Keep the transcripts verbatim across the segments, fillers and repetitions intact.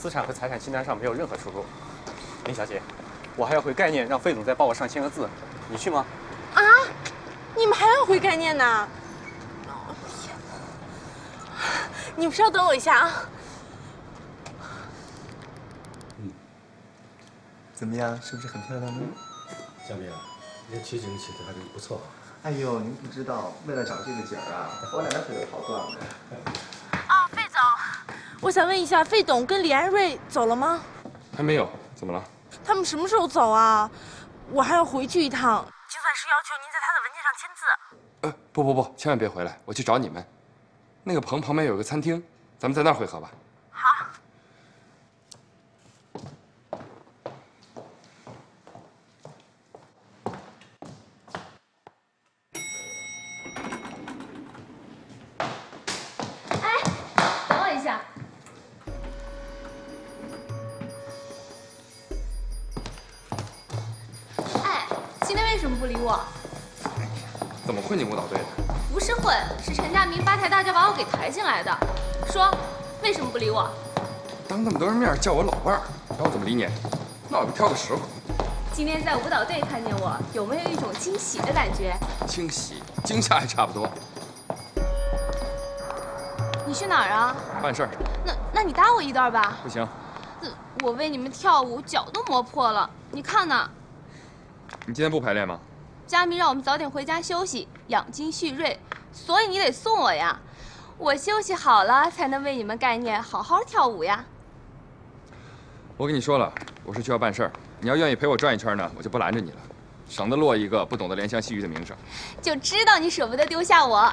资产和财产清单上没有任何出入。林小姐，我还要回概念，让费总再帮我上千个字，你去吗？啊，你们还要回概念呢？你们稍等我一下啊。嗯，怎么样，是不是很漂亮呢？小明，你这取景取得还是不错、啊。哎呦，您不知道，为了找这个景儿啊，我两条腿都跑断了。啊，费总，我想问一下，费董跟李安瑞走了吗？还没有，怎么了？他们什么时候走啊？我还要回去一趟。精算师要求您在他的文件上签字。呃，不不不，千万别回来，我去找你们。那个棚旁边有个餐厅，咱们在那儿会合吧。好。怎么混进舞蹈队的？不是混，是陈大明八抬大轿把我给抬进来的。说，为什么不理我？当那么多人面叫我老伴儿，让我怎么理你？那我就挑个时候。今天在舞蹈队看见我，有没有一种惊喜的感觉？惊喜，惊吓还差不多。你去哪儿啊？办事儿。那那你搭我一段吧。不行。我为你们跳舞脚都磨破了，你看呢？你今天不排练吗？佳明让我们早点回家休息，养精蓄锐，所以你得送我呀。我休息好了，才能为你们概念好好跳舞呀。我跟你说了，我是去要办事儿，你要愿意陪我转一圈呢，我就不拦着你了，省得落一个不懂得怜香惜玉的名声。就知道你舍不得丢下我。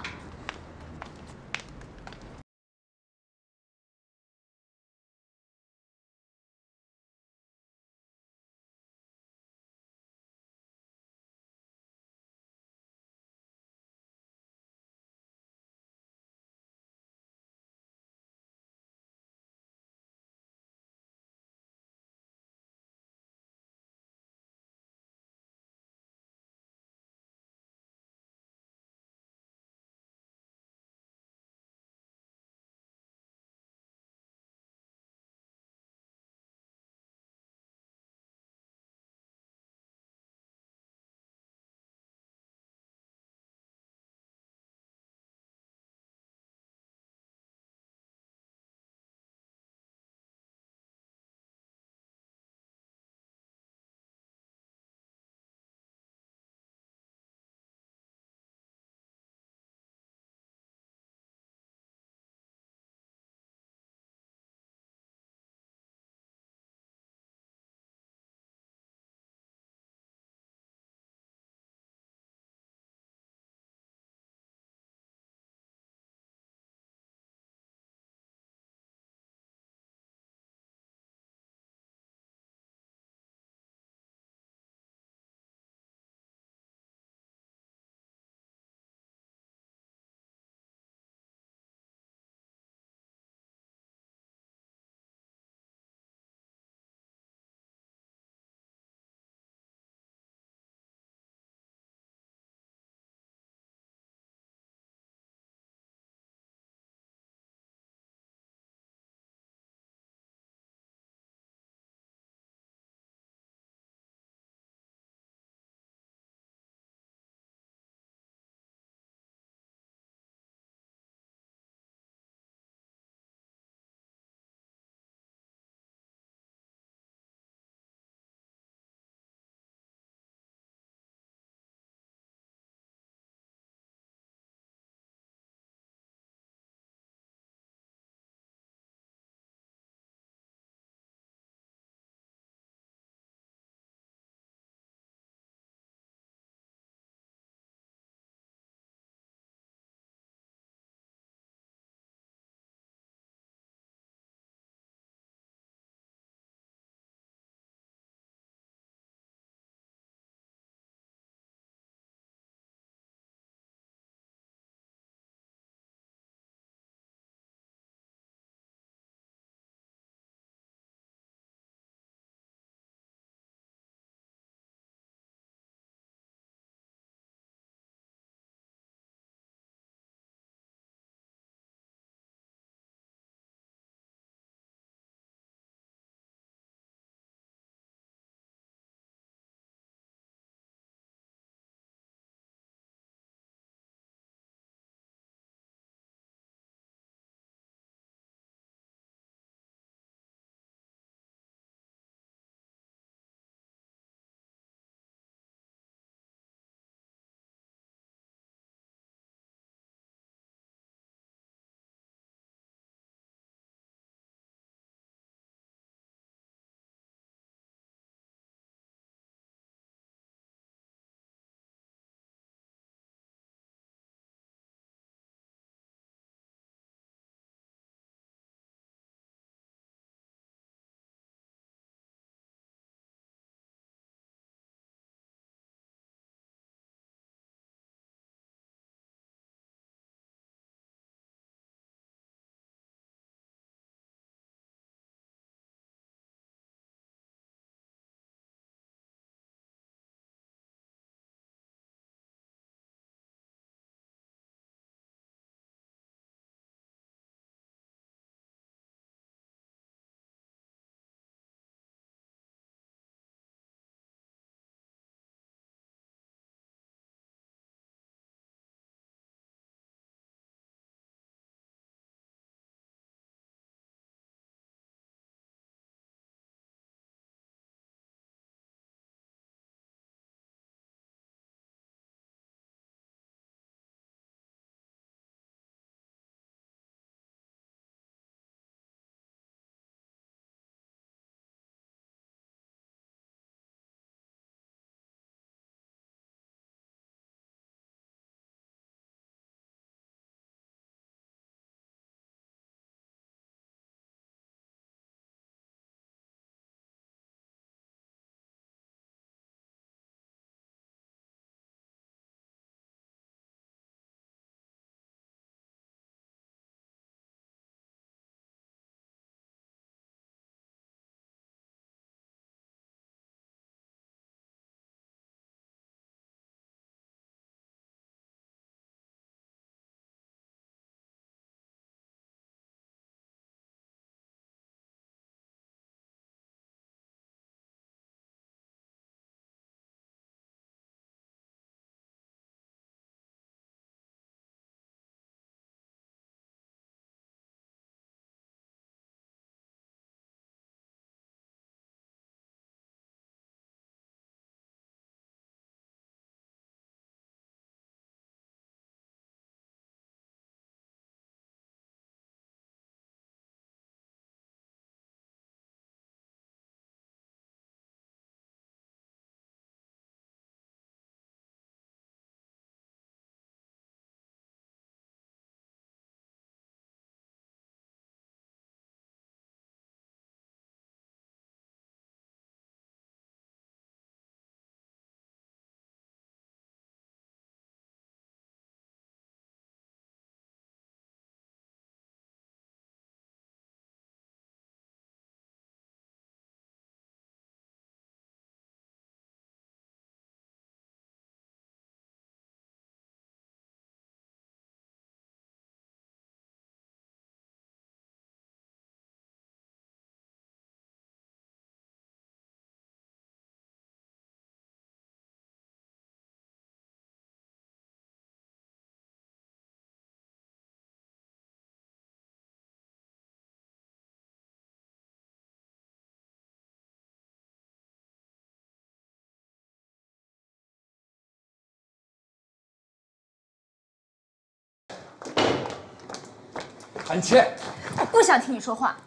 韩倩，我不想听你说话。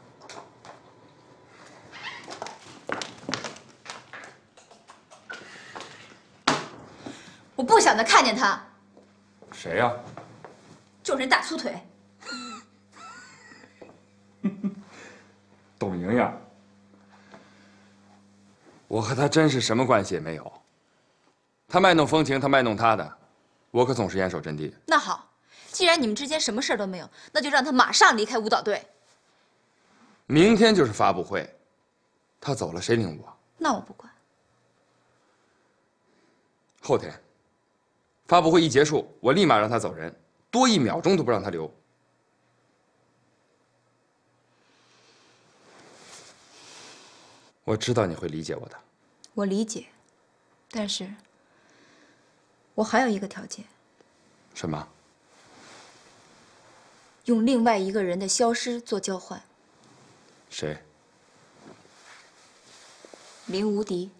我不想再看见他。谁呀、啊？就是那大粗腿。董莹莹，我和他真是什么关系也没有。他卖弄风情，他卖弄他的，我可总是严守阵地。那好。 既然你们之间什么事儿都没有，那就让他马上离开舞蹈队。明天就是发布会，他走了谁领我？那我不管。后天，发布会一结束，我立马让他走人，多一秒钟都不让他留。我知道你会理解我的。我理解，但是，我还有一个条件。什么？ 用另外一个人的消失做交换。谁？林无敌。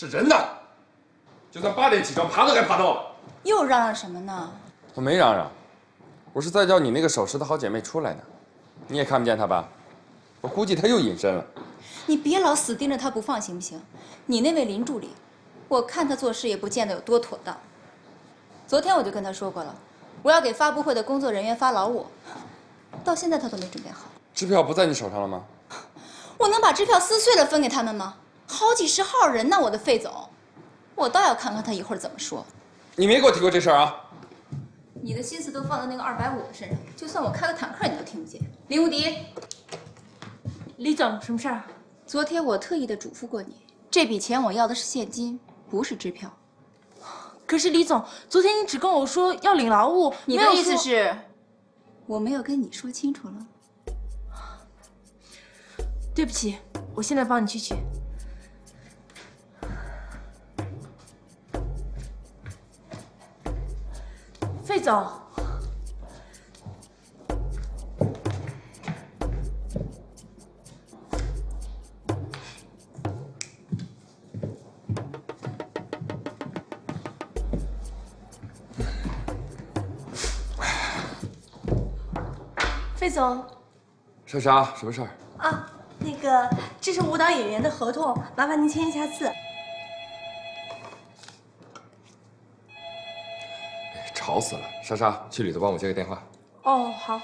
是人的，就算八点起床，爬都该爬到了。又嚷嚷什么呢？我没嚷嚷，我是在叫你那个守时的好姐妹出来呢。你也看不见她吧？我估计她又隐身了。你别老死盯着她不放，行不行？你那位林助理，我看她做事也不见得有多妥当。昨天我就跟她说过了，我要给发布会的工作人员发劳务，到现在她都没准备好。支票不在你手上了吗？我能把支票撕碎了分给他们吗？ 好几十号人呢，我的费总，我倒要看看他一会儿怎么说。你没给我提过这事儿啊！你的心思都放到那个二百五的身上，就算我开个坦克，你都听不见。林无敌，李总，什么事儿？昨天我特意的嘱咐过你，这笔钱我要的是现金，不是支票。可是李总，昨天你只跟我说要领劳务，你的意思是，我没有跟你说清楚了？对不起，我现在帮你去取。 费总，费总，莎莎，什么事儿？啊，那个，这是舞蹈演员的合同，麻烦您签一下字。 吵死了，莎莎，去里头帮我接个电话。哦，好。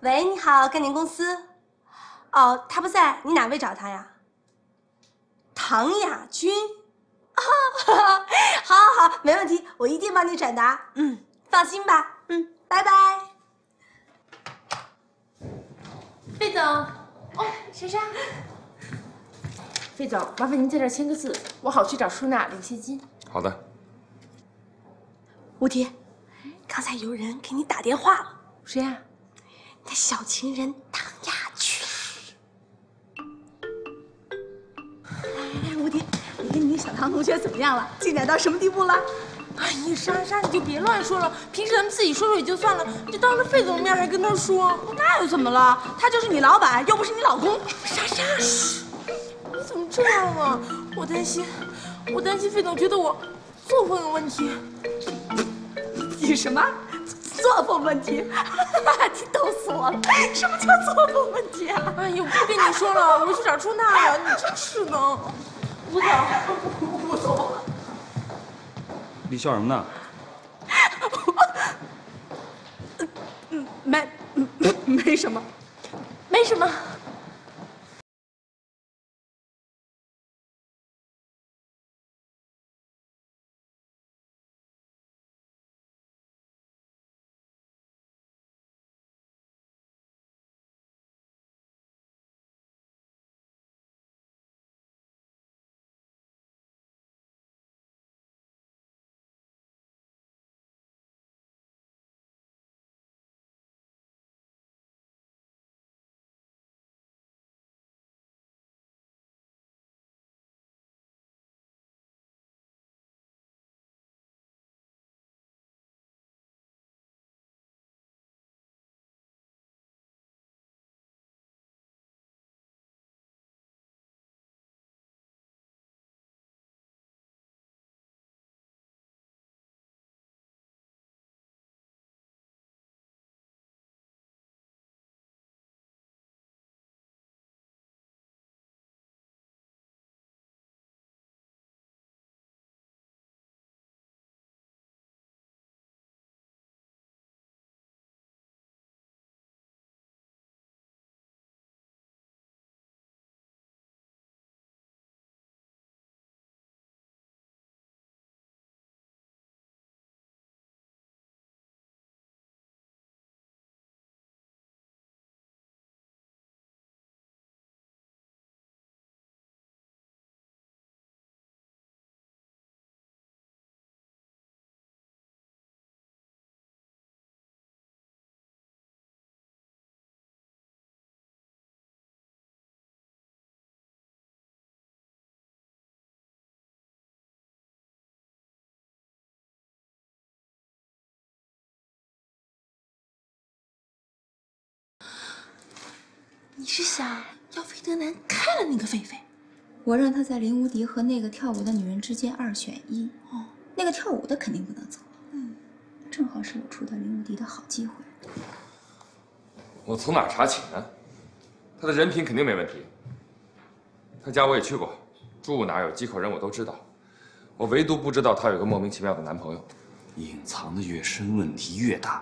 喂，你好，概念公司。哦，他不在，你哪位找他呀？唐雅君。啊，好，好，好，没问题，我一定帮你转达。嗯，放心吧。嗯，拜拜。费总，哦，珊珊。费总，麻烦您在这儿签个字，我好去找舒娜领现金。好的。吴迪，刚才有人给你打电话了。谁呀、啊？那小情人唐雅去了。来来来，吴迪，你跟你小唐同学怎么样了？进展到什么地步了？哎呀，莎莎，你就别乱说了。平时咱们自己说说也就算了，就当着费总的面还跟他说，那又怎么了？他就是你老板，又不是你老公。莎莎，你怎么这样啊？我担心，我担心费总觉得我作风有问题。 你什么作风问题？你逗死我了！什么叫作风问题啊？哎呦，不跟你说了，我去找出纳了。你真是的，吴总，吴总，你笑什么呢？嗯，没，没什么，没什么。 你是想要费德南开了那个狒狒？我让他在林无敌和那个跳舞的女人之间二选一。哦，那个跳舞的肯定不能走。嗯，正好是我除掉林无敌的好机会。我从哪查起呢？他的人品肯定没问题。他家我也去过，住哪有几口人我都知道。我唯独不知道他有个莫名其妙的男朋友。隐藏的越深，问题越大。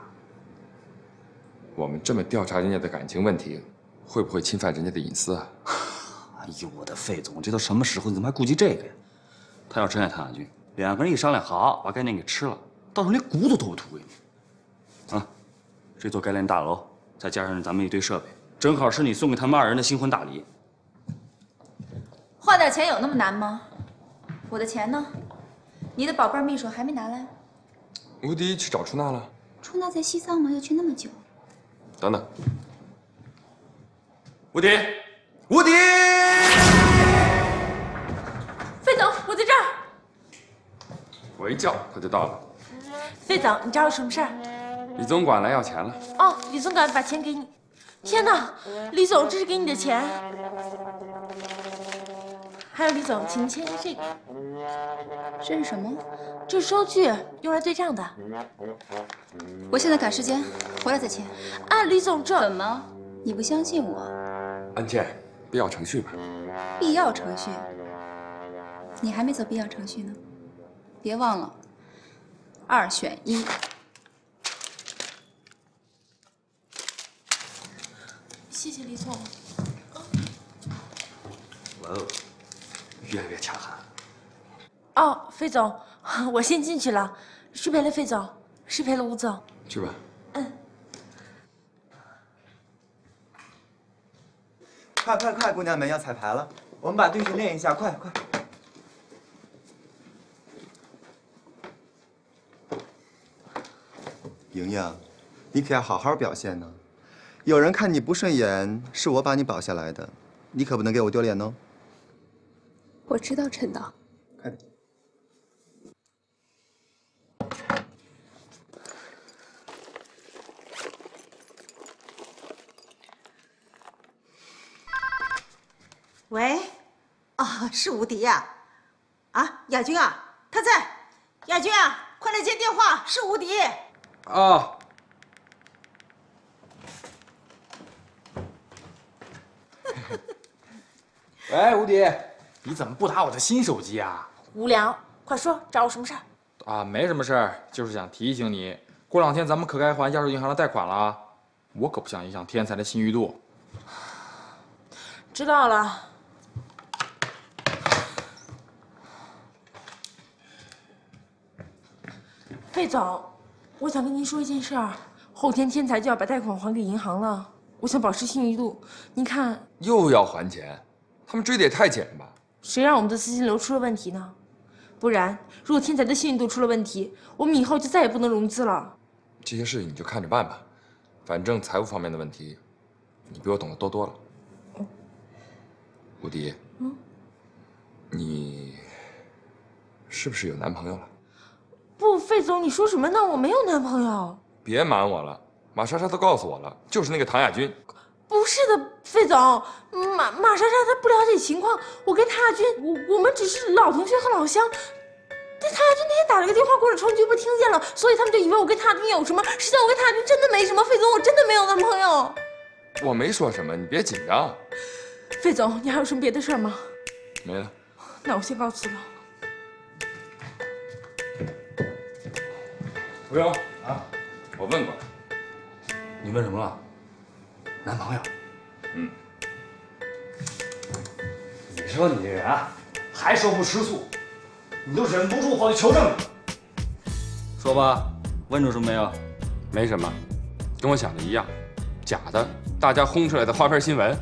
我们这么调查人家的感情问题。 会不会侵犯人家的隐私啊？哎呦，我的费总，这都什么时候，你怎么还顾及这个呀？他要真爱唐雅君，两个人一商量，好，把概念给吃了，到时候连骨头都会吐给你。啊，这座概念大楼，再加上咱们一堆设备，正好是你送给他们二人的新婚大礼。换点钱有那么难吗？我的钱呢？你的宝贝秘书还没拿来？无敌去找出纳了。出纳在西藏吗？要去那么久？等等。 无敌，无敌！费总，我在这儿。我一叫他就到了。费总，你找我什么事儿？李总管来要钱了。哦，李总管把钱给你。天哪，李总，这是给你的钱。还有，李总，请签这个。这是什么？这是收据，用来对账的。我现在赶时间，回来再签。啊，李总，这怎么？你不相信我？ 案件必要程序吧？必要程序？你还没走必要程序呢，别忘了，二选一。谢谢李总。哇哦，越来越强悍。哦，费总，我先进去了，失陪了费总，失陪了吴总。去吧。嗯。快快快，姑娘们要彩排了，我们把队形练一下，快快。 莹莹，你可要好好表现呢。有人看你不顺眼，是我把你保下来的，你可不能给我丢脸哦。我知道，陈导。快点。喂，哦，是吴迪呀、啊？啊，亚军啊，他在。亚军啊，快来接电话，是吴迪。 哦，喂，吴迪，你怎么不打我的新手机啊？无聊，快说，找我什么事儿？啊，没什么事儿，就是想提醒你，过两天咱们可该还亚洲银行的贷款了，我可不想影响天才的信誉度。知道了。费总。 我想跟您说一件事儿，后天天才就要把贷款还给银行了。我想保持信誉度，您看又要还钱，他们追得也太紧了吧？谁让我们的资金流出了问题呢？不然，如果天才的信誉度出了问题，我们以后就再也不能融资了。这些事情你就看着办吧，反正财务方面的问题，你比我懂得多多了。嗯、吴迪，嗯，你是不是有男朋友了？ 不，费总，你说什么呢？我没有男朋友。别瞒我了，马莎莎都告诉我了，就是那个唐亚军。不是的，费总，马马莎莎她不了解情况，我跟唐亚军，我我们只是老同学和老乡。但唐亚军那天打了个电话过来，窗局不听见了，所以他们就以为我跟唐亚军有什么，实际上我跟唐亚军真的没什么。费总，我真的没有男朋友。我没说什么，你别紧张。费总，你还有什么别的事吗？没了。那我先告辞了。 吴勇啊，我问过了，你问什么了？男朋友？嗯。你说你这人啊，还说不吃醋，你都忍不住跑去求证你。说吧，问出什么没有？没什么，跟我想的一样，假的，大家轰出来的花边新闻。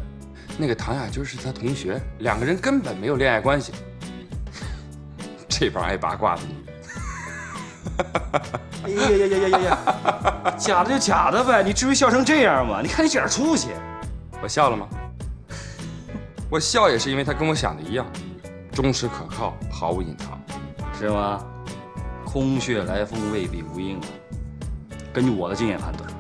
那个唐亚军是他同学，两个人根本没有恋爱关系。这帮爱八卦的你。 哎呀呀呀呀呀！假的就假的呗，你至于笑成这样吗？你看你这点出息，我笑了吗？我笑也是因为他跟我想的一样，忠实可靠，毫无隐藏，是吗？空穴来风未必无因啊。根据我的经验判断，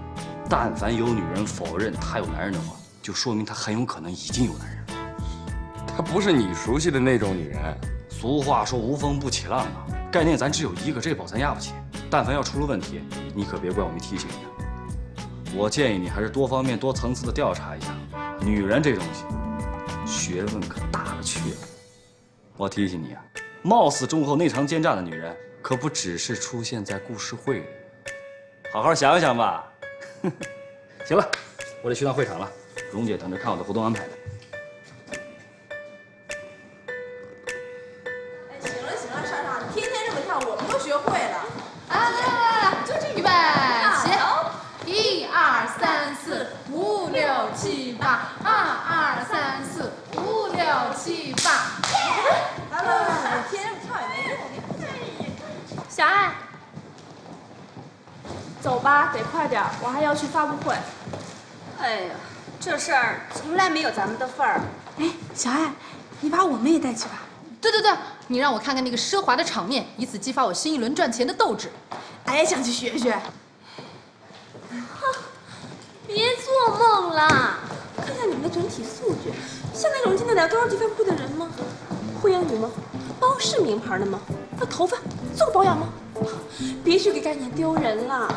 但凡有女人否认她有男人的话，就说明她很有可能已经有男人了。她不是你熟悉的那种女人。俗话说无风不起浪啊。 概念咱只有一个，这宝咱压不起。但凡要出了问题，你可别怪我没提醒你。我建议你还是多方面、多层次的调查一下。女人这东西，学问可大了去了。我提醒你啊，貌似忠厚、内藏奸诈的女人，可不只是出现在故事会里。好好想想吧。行了，我得去趟会场了。蓉姐等着看我的活动安排呢。 小爱，走吧，得快点，我还要去发布会。哎呀，这事儿从来没有咱们的份儿。哎，小爱，你把我们也带去吧。对对对，你让我看看那个奢华的场面，以此激发我新一轮赚钱的斗志。俺也想去学学。别做梦啦！看看你们的整体素质，像那种进得了高级发布会的人吗？会英语吗？包是名牌的吗？ 那头发做保养吗？别去给概念丢人了！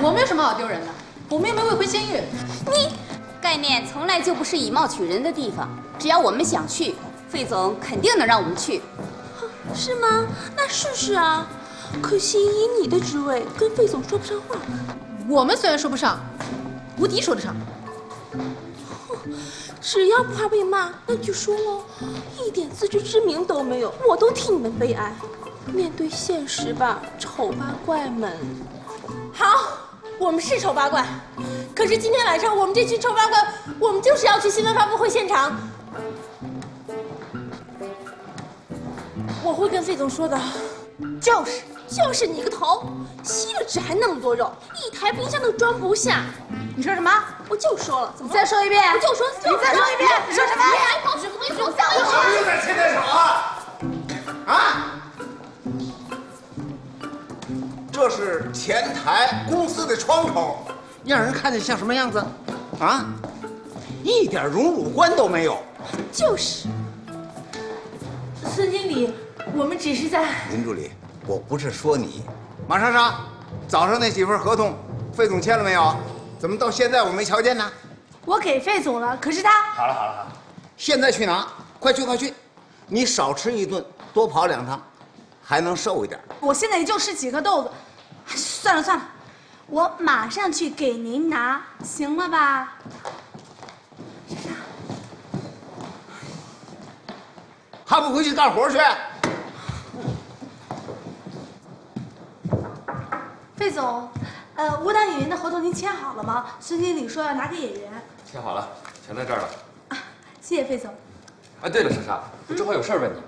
我们有什么好丢人的？我们又没未婚先孕。你概念从来就不是以貌取人的地方，只要我们想去，费总肯定能让我们去。是吗？那试试啊！可惜以你的职位，跟费总说不上话。我们虽然说不上，吴迪说得上。只要不怕被骂，那就说喽，一点自知之明都没有，我都替你们悲哀。面对现实吧，丑八怪们。好，我们是丑八怪，可是今天晚上我们这群丑八怪，我们就是要去新闻发布会现场。我会跟费总说的。就是，就是你个头，吸了纸还那么多肉，一台冰箱都装不下。 你说什么？我就说了，怎么？再说一遍！我就说，你再说一遍！你说什么？你还搞什么东西？我下我不用在前面吵啊！啊！这是前台公司的窗口，你让人看见像什么样子？啊！一点荣辱观都没有。就是。孙经理，我们只是在……林助理，我不是说你。马莎莎，早上那几份合同，费总签了没有？ 怎么到现在我没瞧见呢？我给费总了，可是他……好了好了好了，现在去拿，快去快去！你少吃一顿，多跑两趟，还能瘦一点。我现在也就吃几颗豆子，算了算了，我马上去给您拿，行了吧？莎莎，还不回去干活去？费总。 呃，舞蹈演员的合同您签好了吗？孙经理说要拿给演员。签好了，全在这儿了。啊，谢谢费总。啊，对了，莎莎，我正好有事问你呢。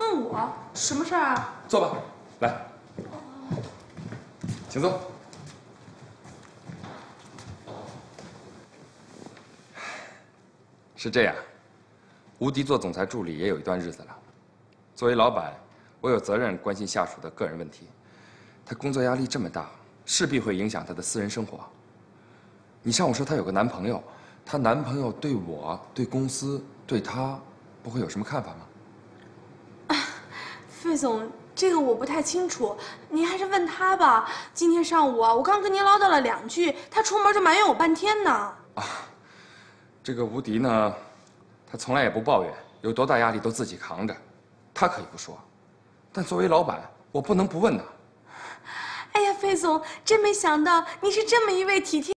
问我什么事儿啊？坐吧，来，请坐。是这样，吴迪做总裁助理也有一段日子了。作为老板，我有责任关心下属的个人问题。他工作压力这么大。 势必会影响她的私人生活。你上午说她有个男朋友，她男朋友对我、对公司、对她，不会有什么看法吗？啊，费总，这个我不太清楚，您还是问他吧。今天上午啊，我刚跟您唠叨了两句，他出门就埋怨我半天呢。啊，这个吴迪呢，他从来也不抱怨，有多大压力都自己扛着，他可以不说，但作为老板，我不能不问呐。 哎呀，费总，真没想到您是这么一位体贴。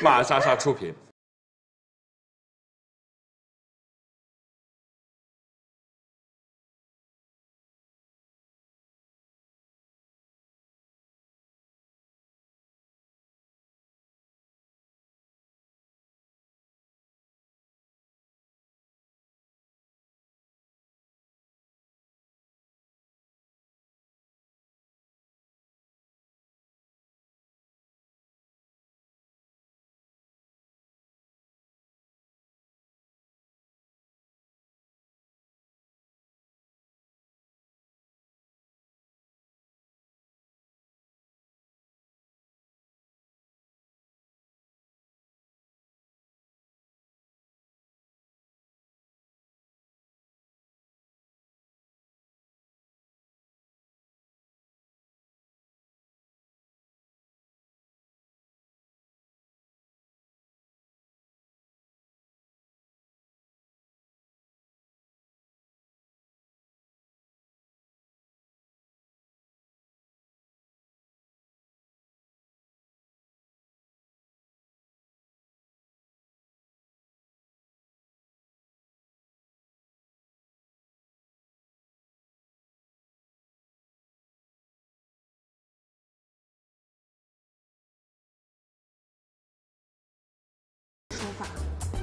马莎莎出品。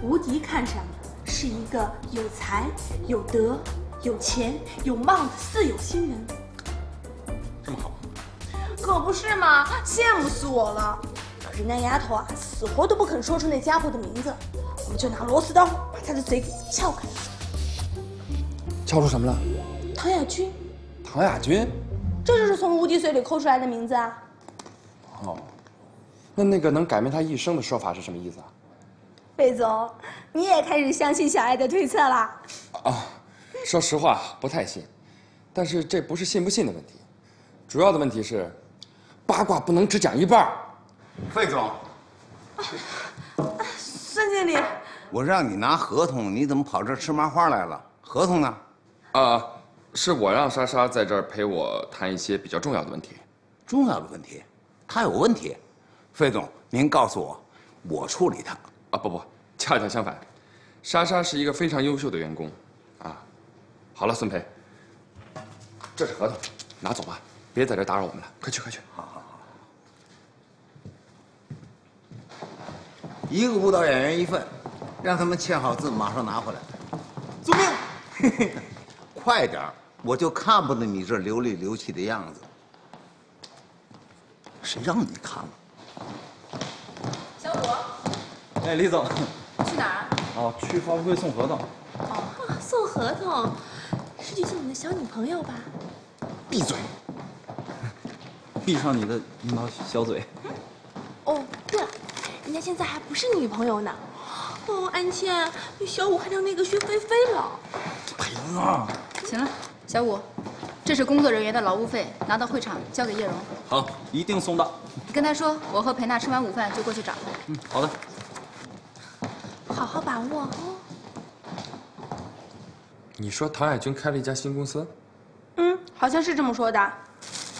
无敌看上的是一个有才、有德、有钱、有貌的四有新人。这么好？可不是嘛，羡慕死我了。可是那丫头啊，死活都不肯说出那家伙的名字，我们就拿螺丝刀把他的嘴给撬开了。撬出什么了？唐雅君。唐雅君？这就是从无敌嘴里抠出来的名字啊。哦，那那个能改变他一生的说法是什么意思啊？ 贝总，你也开始相信小爱的推测啦？啊，说实话不太信，但是这不是信不信的问题，主要的问题是，八卦不能只讲一半。费总、啊啊，孙经理，我让你拿合同，你怎么跑这儿吃麻花来了？合同呢？啊，是我让莎莎在这儿陪我谈一些比较重要的问题。重要的问题？他有问题？费总，您告诉我，我处理他。 啊不不，恰恰相反，莎莎是一个非常优秀的员工，啊，好了，孙培，这是合同，拿走吧，别在这打扰我们了，快去快去。好好好。一个舞蹈演员一份，让他们签好字，马上拿回来。遵命。快点，我就看不得你这流里流气的样子。谁让你看了？ 哎，李总，去哪儿啊？哦，去发布会送合同。哦，送合同，是去见你的小女朋友吧？闭嘴！闭上你的樱桃小嘴。嗯、哦，对了，人家现在还不是女朋友呢。哦，安茜，那小五还让那个薛飞飞了。哎呀！行了，小五，这是工作人员的劳务费，拿到会场交给叶荣。好，一定送到。你跟他说，我和裴娜吃完午饭就过去找他。嗯，好的。 好好把握哦。你说唐雅君开了一家新公司？嗯，好像是这么说的。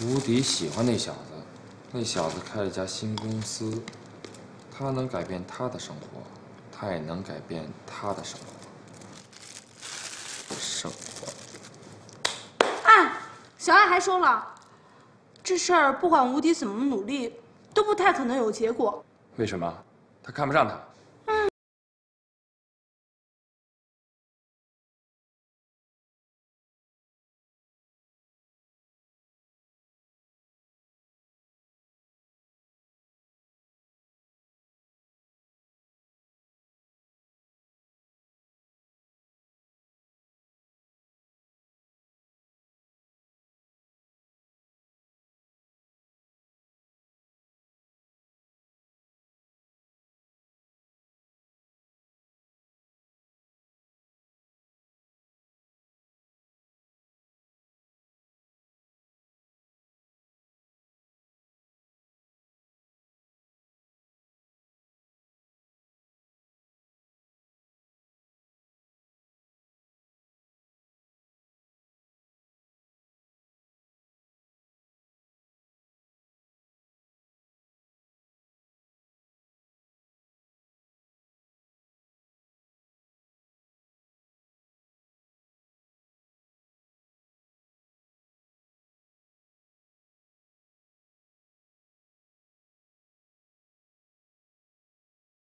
无敌喜欢那小子，那小子开了一家新公司，他能改变他的生活，他也能改变他的生活。生活。哎，小艾还说了，这事儿不管无敌怎么努力，都不太可能有结果。为什么？他看不上他。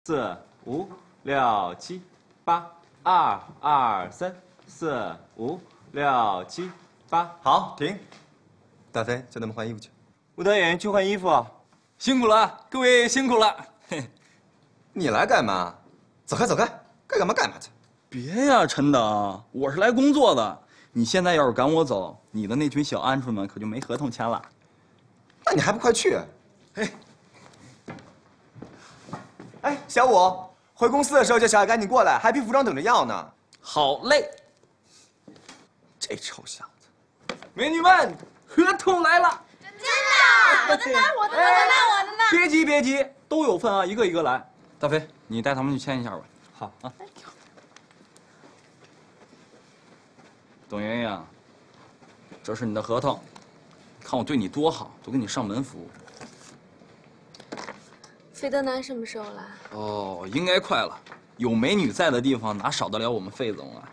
四五六七八，二二三，四五六七八，好，停。大飞，叫他们换衣服去。舞蹈演员去换衣服啊！辛苦了，各位辛苦了。嘿，你来干嘛？走开走开，该干嘛干嘛去。别呀，陈导，我是来工作的。你现在要是赶我走，你的那群小鹌鹑们可就没合同签了。那你还不快去？嘿。 哎，小五，回公司的时候叫小艾赶紧过来，还批服装等着要呢。好嘞。这臭小子！美女们，合同来了！真的？我的呢？我的呢？我的呢？别急，别急，都有份啊，一个一个来。大飞，你带他们去签一下吧。好啊。董莹莹，这是你的合同，看我对你多好，都给你上门服务。 费德南什么时候来？哦，应该快了。有美女在的地方，哪少得了我们费总啊？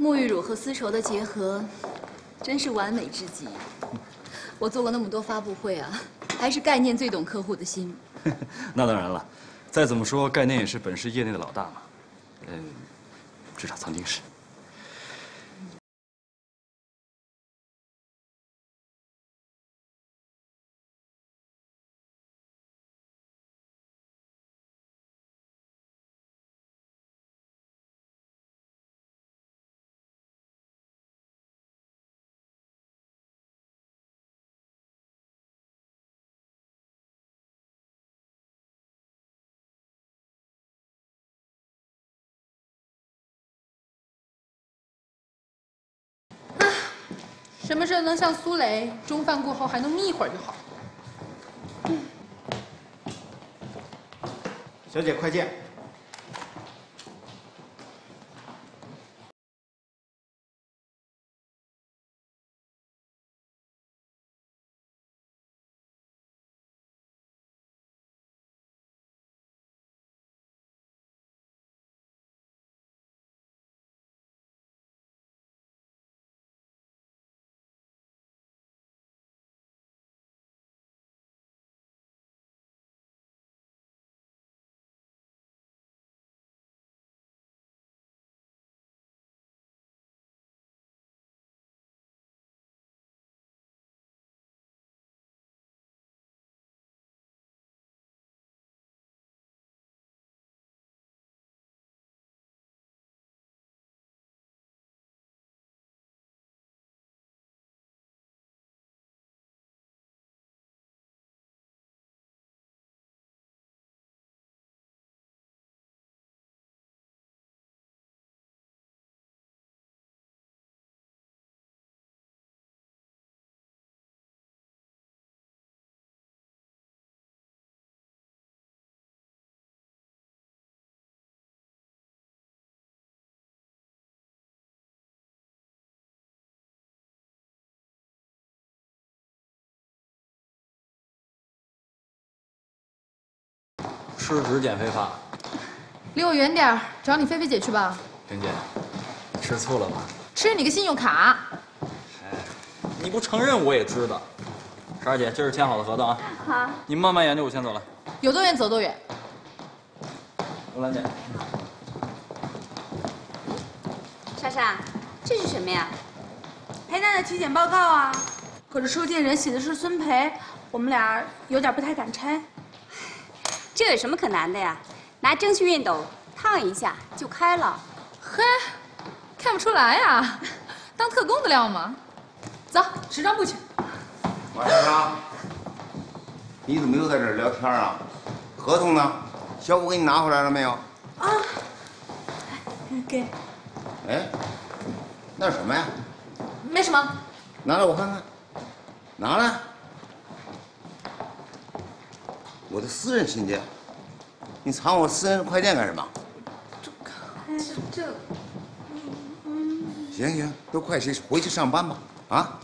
沐浴乳和丝绸的结合，真是完美至极。我做过那么多发布会啊，还是概念最懂客户的心。那当然了，再怎么说，概念也是本市业内的老大嘛。嗯，至少曾经是。 什么事能像苏雷，中饭过后还能眯一会儿就好。嗯、小姐，快见。吃脂减肥法，离我远点儿，找你菲菲姐去吧。玲姐，你吃醋了吧？吃你个信用卡！哎，你不承认我也知道。十二姐，这是签好的合同啊。好。你慢慢研究，我先走了。有多远走多远。吴兰姐，莎莎，这是什么呀？裴娜的体检报告啊。可是收件人写的是孙培，我们俩有点不太敢拆。 这有什么可难的呀？拿蒸汽熨斗烫一下就开了。嘿，看不出来呀，当特工的料吗？走，时装部去。王先生，你怎么又在这儿聊天啊？合同呢？小五给你拿回来了没有？啊，给。哎，那什么呀？没什么。拿来我看看。拿来。 我的私人信件，你藏我私人快件干什么？这这这……行行，都快去回去上班吧！啊，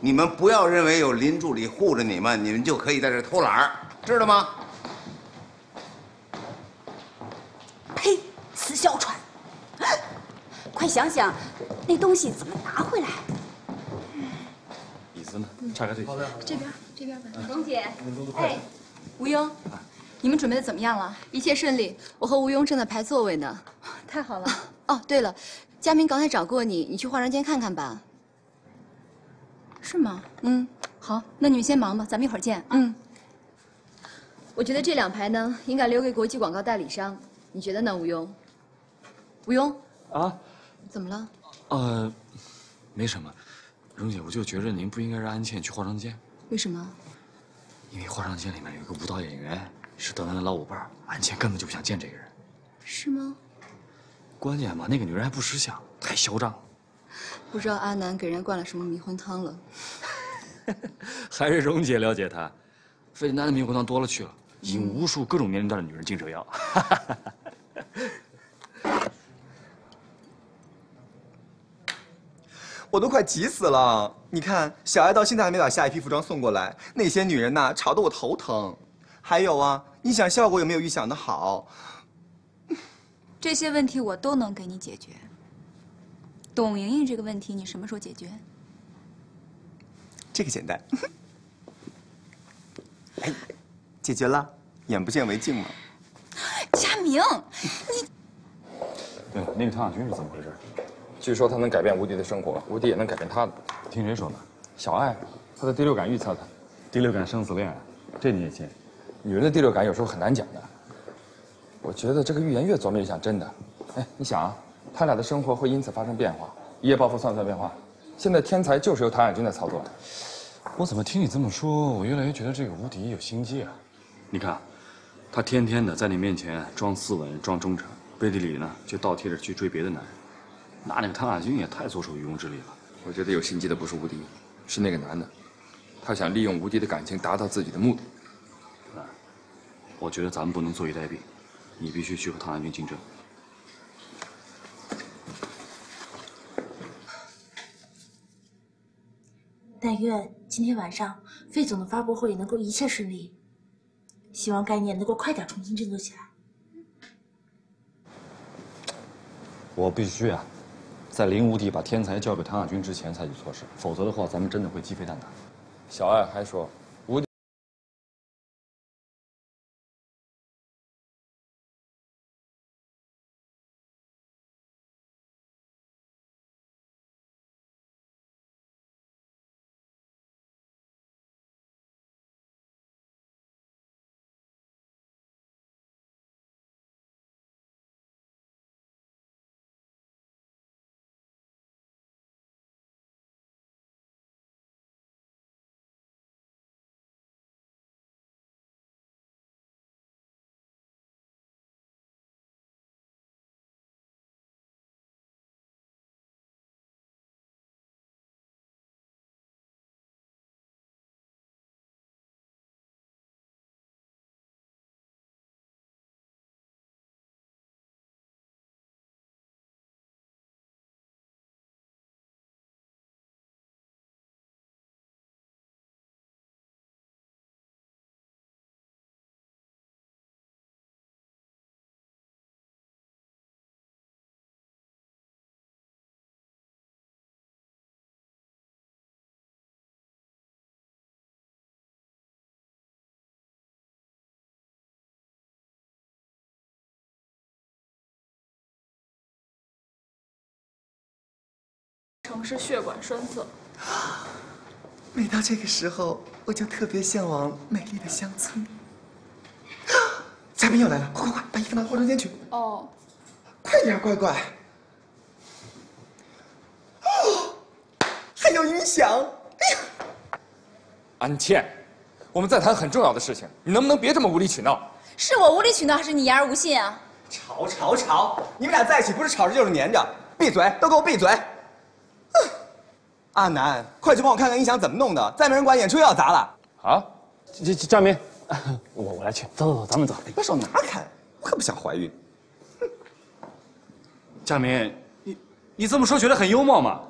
你们不要认为有林助理护着你们，你们就可以在这偷懒儿，知道吗？呸！死哮喘！快想想，那东西怎么拿回来？椅子呢？岔开这边。这边，这边吧。董姐，哎。 吴庸，你们准备的怎么样了？一切顺利，我和吴庸正在排座位呢。太好了！哦，对了，佳明刚才找过你，你去化妆间看看吧。是吗？嗯，好，那你们先忙吧，咱们一会儿见。嗯。我觉得这两排呢，应该留给国际广告代理商，你觉得呢，吴庸？吴庸。啊？怎么了？呃，没什么，蓉姐，我就觉着您不应该让安茜去化妆间。为什么？ 因为化妆间里面有一个舞蹈演员是德南的老舞伴，安茜根本就不想见这个人，是吗？关键嘛，那个女人还不识相，太嚣张了。不知道阿南给人家灌了什么迷魂汤了。还是蓉姐了解他，费南的迷魂汤多了去了，引无数各种年龄段的女人进蛇药。我都快急死了！你看，小爱到现在还没把下一批服装送过来，那些女人呐，吵得我头疼。还有啊，你想效果有没有预想的好？这些问题我都能给你解决。董莹莹这个问题，你什么时候解决？这个简单。哎，解决了，眼不见为净嘛。佳明，你……对，那个唐雅君是怎么回事？据说他能改变无敌的生活，无敌也能改变他的。听谁说的？小爱，她的第六感预测她，第六感生死恋，这你也信？女人的第六感有时候很难讲的。我觉得这个预言越琢磨越像真的。哎，你想啊，他俩的生活会因此发生变化，一夜暴富算不算变化？现在天才就是由唐雅君在操作的。 我怎么听你这么说，我越来越觉得这个无敌有心机啊！你看，他天天的在你面前装斯文、装忠诚，背地里呢却倒贴着去追别的男人，那那个唐雅君也太坐手渔翁之利了。我觉得有心机的不是无敌，是那个男的，他想利用无敌的感情达到自己的目的。啊，我觉得咱们不能坐以待毙，你必须去和唐雅君竞争。 但愿今天晚上费总的发布会能够一切顺利，希望概念能够快点重新振作起来。我必须啊，在林无敌把天才交给唐雅君之前采取措施，否则的话，咱们真的会鸡飞蛋打。小艾还说，无敌是血管栓塞。每到这个时候，我就特别向往美丽的乡村。嘉宾又来了，快快快，把衣服拿到化妆间去。哦，快点，乖乖。哦，还有音响。哎呀，安茜，我们在谈很重要的事情，你能不能别这么无理取闹？是我无理取闹，还是你言而无信啊？吵吵吵！你们俩在一起不是吵着就是粘着，闭嘴，都给我闭嘴！ 阿南，快去帮我看看音响怎么弄的，再没人管演出又要砸了。啊，这这佳明，我我来去，走走走，咱们走。哎，把手拿开，我可不想怀孕。佳明，你你这么说觉得很幽默吗？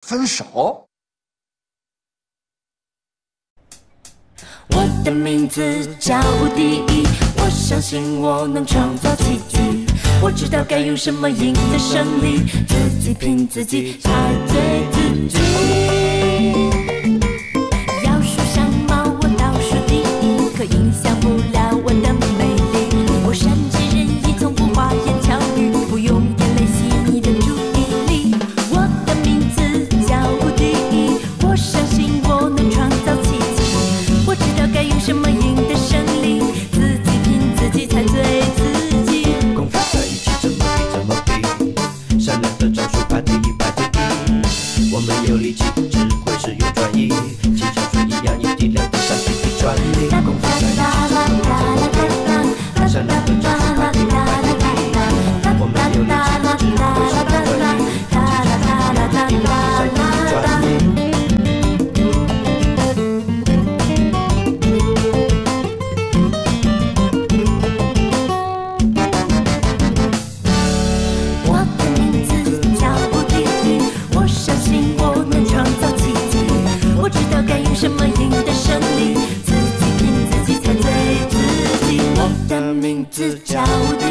分手？我的名字叫无敌，我相信我能创造奇迹。我知道该用什么赢得胜利，自己拼自己，才对自己。要数上猫，我倒数第一，可影响不了我的美丽。我善解人意，从不花言巧语，不用眼泪吸你的注意力。我的名字叫无敌，我相信我能创造奇迹。我知道该用什么赢得胜利，自己拼自己，才对自己。 有力气，智慧使用专一，气象水一样有力量的上天的专利。功夫在一起，智慧使用专一，大山难分，战士难敌，难敌敌。我们有力气，智慧使用专一，气象水一样有力量的上天的专利。我的名字叫无敌，我相信。 我知道该用什么赢得胜利，自己拼自己才对自己。我的名字叫无敌，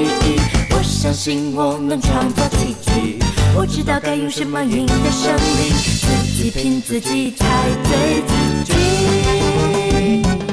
我相信我能创造奇迹。我知道该用什么赢得胜利，自己拼自己才对自己。